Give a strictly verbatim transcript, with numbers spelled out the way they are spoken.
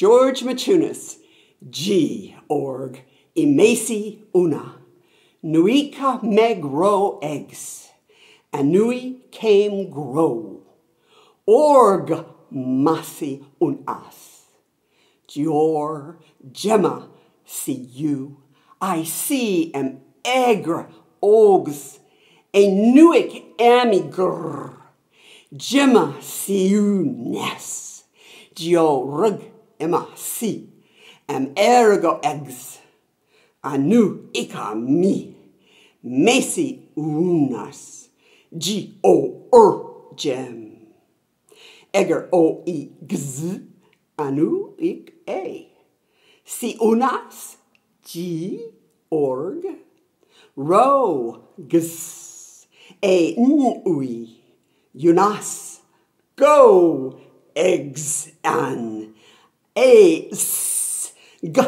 George Maciunas, G org, emasi una, nuica meg ro eggs, anui came grow, org masi un as, Gior gemma, see you, I see am egr ogs, enuic amigr, gemma siunes, Giorg emma si, am ergo eggs, anu ica mi, mesi unas, G o er gem, eger o e gz, anu ic e, si unas, G org, ro gz, e n ui, unas, go eggs an, e s, g.